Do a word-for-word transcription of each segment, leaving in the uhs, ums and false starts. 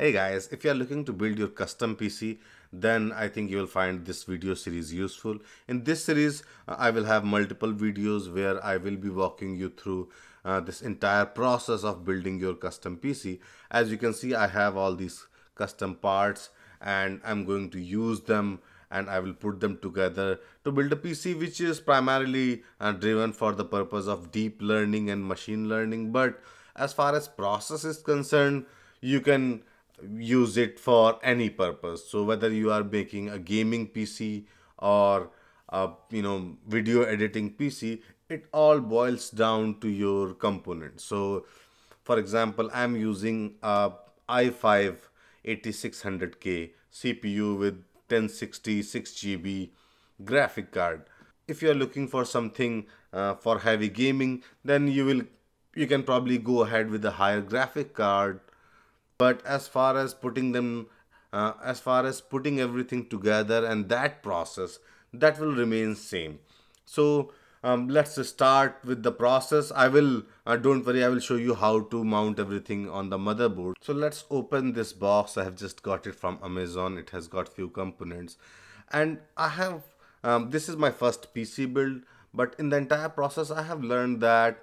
Hey guys, if you are looking to build your custom P C, then I think you will find this video series useful. In this series, I will have multiple videos where I will be walking you through uh, this entire process of building your custom P C. As you can see, I have all these custom parts and I'm going to use them and I will put them together to build a P C which is primarily uh, driven for the purpose of deep learning and machine learning. But as far as process is concerned, you can use it for any purpose. So whether you are making a gaming P C or a, you know, video editing P C, it all boils down to your components. So for example, I'm using a i five eighty-six hundred K C P U with ten sixty six G B graphic card. If you are looking for something uh, for heavy gaming, then you will you can probably go ahead with a higher graphic card. But as far as putting them, uh, as far as putting everything together and that process, that will remain same. So um, let's start with the process. I will, uh, don't worry, I will show you how to mount everything on the motherboard. So let's open this box. I have just got it from Amazon. It has got few components. And I have, um, this is my first P C build, but in the entire process, I have learned that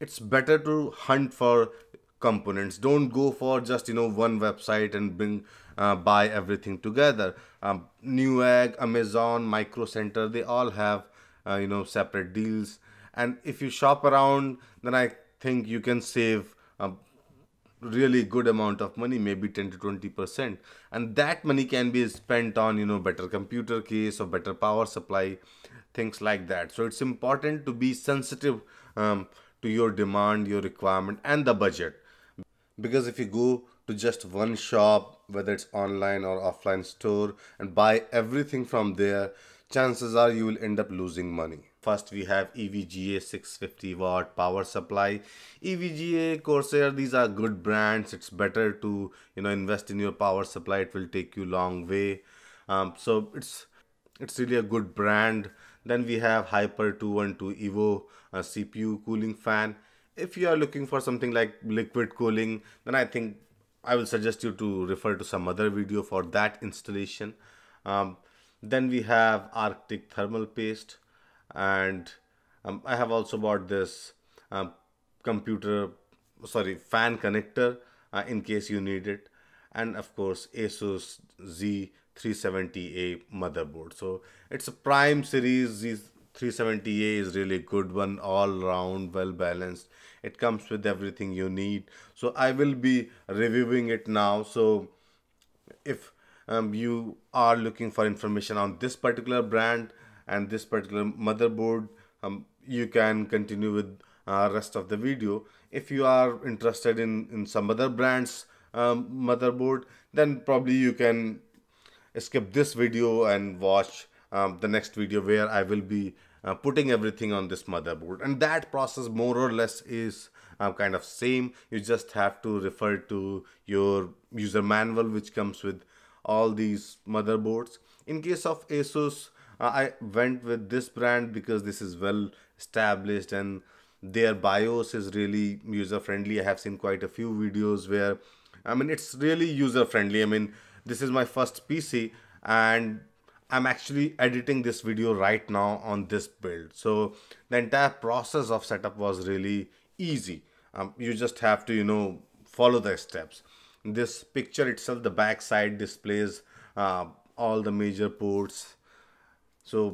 it's better to hunt for components. Don't go for just, you know, one website and bring uh, buy everything together. um, Newegg, Amazon, Micro Center, they all have uh, you know, separate deals, and if you shop around, then I think you can save a really good amount of money, maybe ten to twenty percent, and that money can be spent on, you know, better computer case or better power supply, things like that. So it's important to be sensitive um, to your demand, your requirement and the budget. Because if you go to just one shop, whether it's online or offline store, and buy everything from there, chances are you will end up losing money. First, we have E V G A six fifty watt power supply. E V G A, Corsair, these are good brands. It's better to, you know, invest in your power supply. It will take you a long way. Um, so it's it's really a good brand. Then we have Hyper two twelve Evo uh, C P U cooling fan. If you are looking for something like liquid cooling, then I think I will suggest you to refer to some other video for that installation. Um, then we have Arctic thermal paste, and um, I have also bought this uh, computer, sorry, fan connector uh, in case you need it. And of course, ASUS Z three seventy A motherboard. So it's a prime series. Z three seventy A is really a good one, all around, well balanced. It comes with everything you need. So I will be reviewing it now. So if um, you are looking for information on this particular brand and this particular motherboard, um, you can continue with uh, rest of the video. If you are interested in, in some other brands um, motherboard, then probably you can skip this video and watch Um, the next video where I will be uh, putting everything on this motherboard. And that process more or less is uh, kind of same. You just have to refer to your user manual, which comes with all these motherboards. In case of ASUS, uh, I went with this brand because this is well established and their BIOS is really user friendly. I have seen quite a few videos where, I mean, it's really user friendly. I mean, this is my first P C and I'm actually editing this video right now on this build. So the entire process of setup was really easy. Um, you just have to, you know, follow the steps. This picture itself, the back side displays uh, all the major ports. So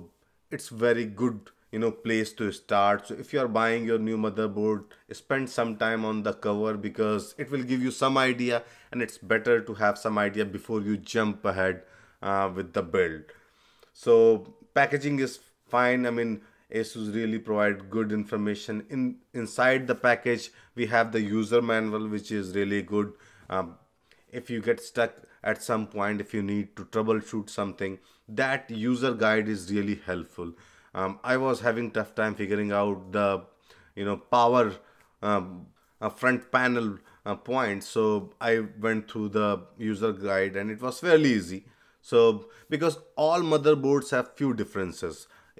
it's very good, you know, place to start. So if you are buying your new motherboard, spend some time on the cover because it will give you some idea, and it's better to have some idea before you jump ahead uh, with the build. So packaging is fine. I mean, ASUS really provide good information. In inside the package, we have the user manual, which is really good. Um, if you get stuck at some point, if you need to troubleshoot something, that user guide is really helpful. Um, I was having tough time figuring out the, you know, power um, uh, front panel uh, point. So I went through the user guide and it was fairly easy. So, because all motherboards have few differences,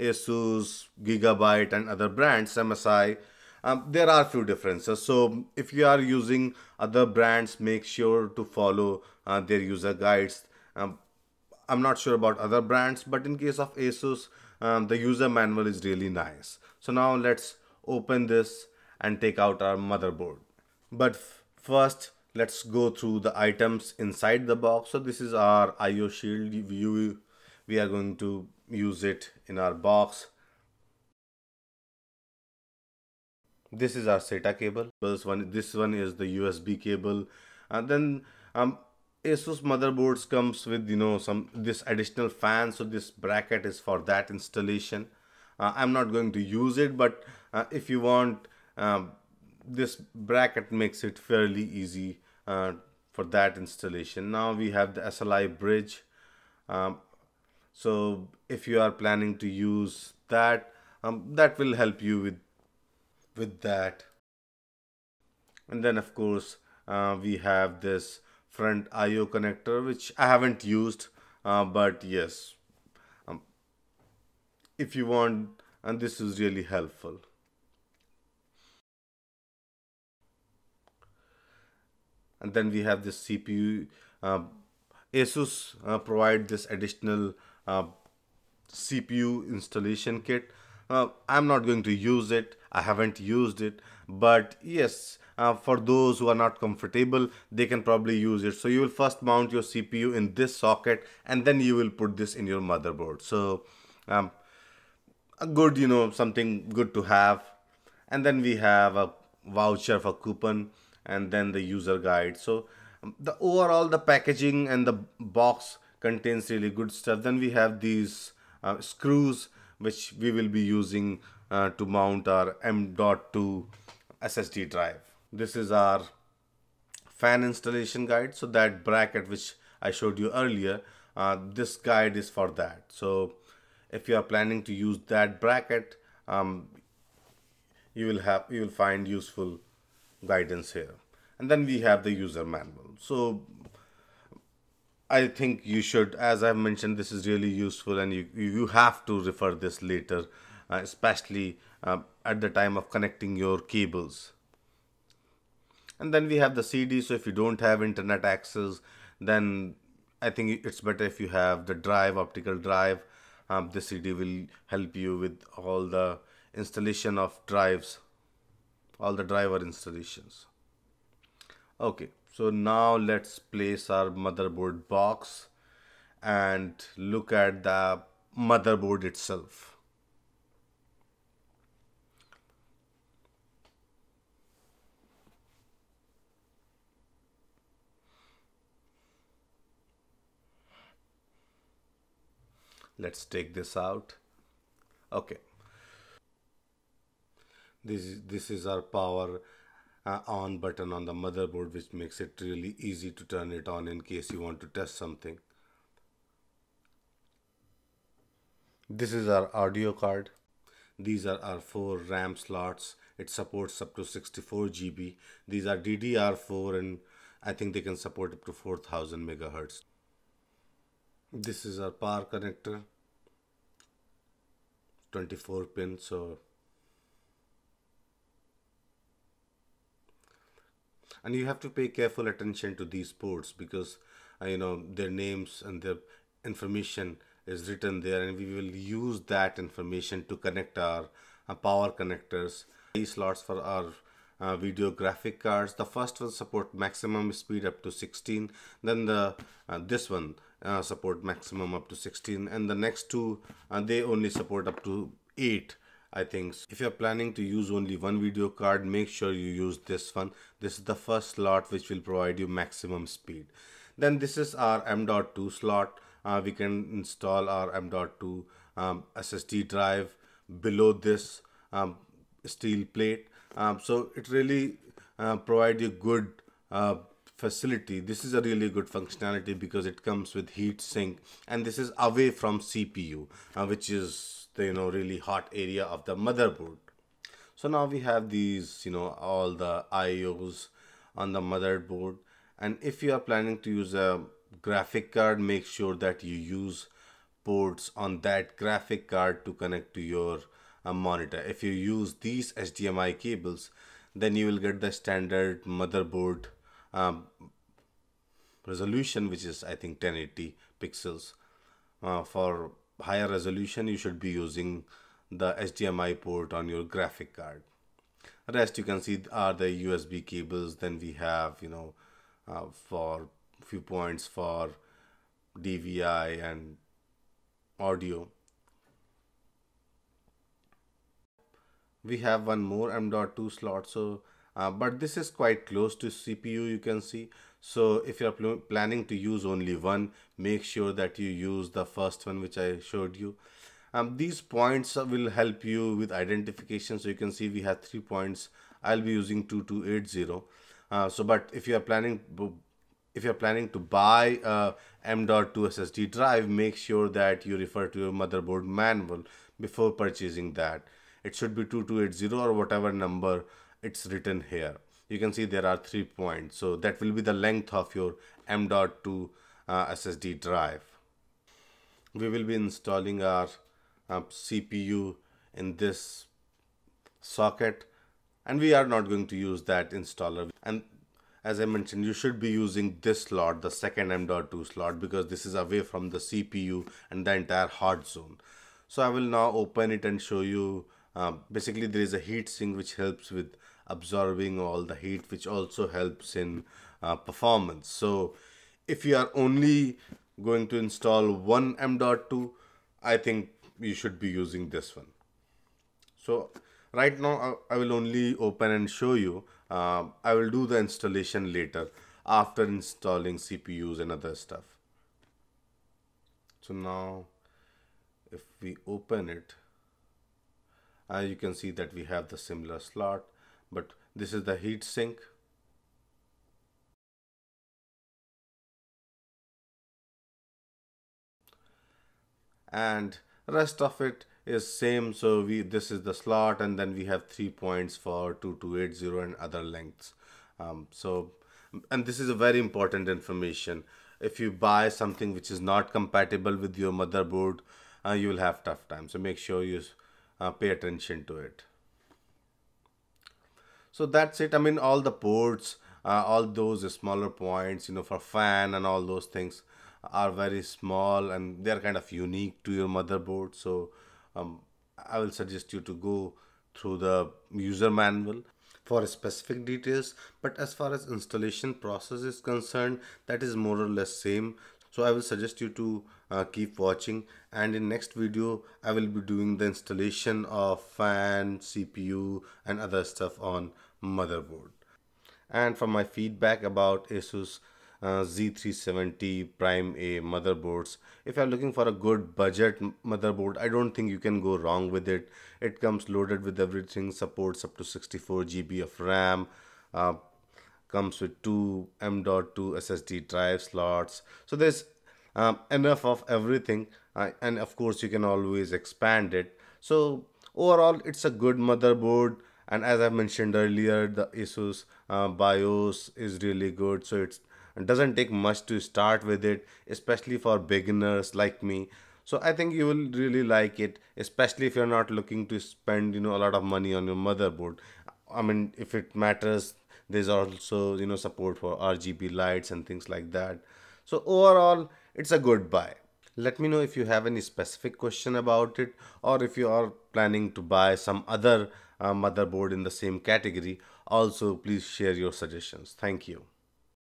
ASUS, Gigabyte and other brands, M S I, Um, there are few differences, so if you are using other brands, make sure to follow uh, their user guides. um, I'm not sure about other brands, but in case of ASUS, um, the user manual is really nice. So now let's open this and take out our motherboard, but first let's go through the items inside the box. So this is our I O shield view. We are going to use it in our box. This is our SATA cable. This one, this one is the U S B cable, and then um, ASUS motherboards comes with, you know, some this additional fan. So this bracket is for that installation. Uh, I'm not going to use it, but uh, if you want, um, this bracket makes it fairly easy uh, for that installation. Now we have the S L I bridge. Um, so if you are planning to use that, um, that will help you with. with that. And then of course uh, we have this front I O connector, which I haven't used, uh, but yes, um, if you want, and this is really helpful. And then we have this C P U. uh, ASUS uh, provide this additional uh, C P U installation kit. Uh, I'm not going to use it. I haven't used it, but yes, uh, for those who are not comfortable, they can probably use it. So you will first mount your C P U in this socket, and then you will put this in your motherboard. So um, a good, you know, something good to have. And then we have a voucher for coupon, and then the user guide. So um, the overall, the packaging and the box contains really good stuff. Then we have these uh, screws, which we will be using uh, to mount our M dot two S S D drive. This is our fan installation guide. So that bracket which I showed you earlier, uh, this guide is for that. So if you are planning to use that bracket, um, you will have you will find useful guidance here. And then we have the user manual. So I think you should, as I've mentioned, this is really useful, and you, you have to refer this later, uh, especially uh, at the time of connecting your cables. And then we have the C D. So if you don't have internet access, then I think it's better if you have the drive, optical drive. Um, the C D will help you with all the installation of drives, all the driver installations. Okay. So now let's place our motherboard box and look at the motherboard itself. Let's take this out. Okay. This is, this is our power Uh, on button on the motherboard, which makes it really easy to turn it on in case you want to test something. This is our audio card. These are our four RAM slots. It supports up to sixty-four G B. These are D D R four, and I think they can support up to four thousand megahertz. This is our power connector, twenty-four pin. So and you have to pay careful attention to these ports, because uh, you know, their names and their information is written there, and we will use that information to connect our uh, power connectors. These slots for our uh, video graphic cards. The first one support maximum speed up to sixteen. Then the uh, this one uh, support maximum up to sixteen, and the next two uh, they only support up to eight. I think if you're planning to use only one video card, make sure you use this one. This is the first slot which will provide you maximum speed. Then this is our M dot two slot. Uh, we can install our M dot two um, S S D drive below this um, steel plate. Um, so it really uh, provides you good uh, facility. This is a really good functionality because it comes with heat sink, and this is away from C P U, uh, which is the, you know, really hot area of the motherboard. So now we have these, you know, all the I Os on the motherboard. And if you are planning to use a graphic card, make sure that you use ports on that graphic card to connect to your a monitor. If you use these H D M I cables, then you will get the standard motherboard um, resolution, which is I think ten eighty pixels. Uh, for higher resolution, you should be using the H D M I port on your graphic card. Rest you can see are the U S B cables. Then we have, you know, uh, for few points for D V I and audio. We have one more M dot two slot. So uh, but this is quite close to C P U, you can see. So if you're pl planning to use only one, make sure that you use the first one which I showed you. Um, these points will help you with identification. So you can see we have three points. I'll be using two two eight zero. Uh, so but if you are planning if you are planning to buy a M dot two S S D drive, make sure that you refer to your motherboard manual before purchasing that. It should be two two eight zero or whatever number it's written here. You can see there are three points. So that will be the length of your M dot two uh, S S D drive. We will be installing our Uh, C P U in this socket, and we are not going to use that installer. And as I mentioned, you should be using this slot, the second M dot two slot, because this is away from the C P U and the entire hot zone. So I will now open it and show you. Uh, basically there is a heat sink which helps with absorbing all the heat, which also helps in uh, performance. So if you are only going to install one M dot two, I think you should be using this one. So right now I will only open and show you. uh, I will do the installation later after installing C P Us and other stuff. So now if we open it, uh, you can see that we have the similar slot, but this is the heatsink. And rest of it is same. So we this is the slot, and then we have three points for two two eight zero and other lengths. Um, so and this is a very important information. If you buy something which is not compatible with your motherboard, uh, you will have tough time. So make sure you uh, pay attention to it. So that's it. I mean, all the ports, uh, all those smaller points, you know, for fan and all those things are very small, and they are kind of unique to your motherboard. So um, I will suggest you to go through the user manual for specific details. But as far as installation process is concerned, that is more or less same. So I will suggest you to uh, keep watching, and in next video I will be doing the installation of fan, C P U and other stuff on motherboard. And for my feedback about ASUS Uh, Z three seventy Prime A motherboards, if you are looking for a good budget motherboard, I don't think you can go wrong with it. It comes loaded with everything, supports up to sixty-four G B of RAM, uh, comes with two M dot two S S D drive slots. So there's um, enough of everything, uh, and of course you can always expand it. So overall it's a good motherboard. And as I mentioned earlier, the ASUS uh, BIOS is really good, so it's it doesn't take much to start with it, especially for beginners like me. So I think you will really like it, especially if you're not looking to spend, you know, a lot of money on your motherboard. I mean, if it matters, there's also, you know, support for R G B lights and things like that. So overall, it's a good buy. Let me know if you have any specific question about it, or if you are planning to buy some other uh, motherboard in the same category. Also, please share your suggestions. Thank you.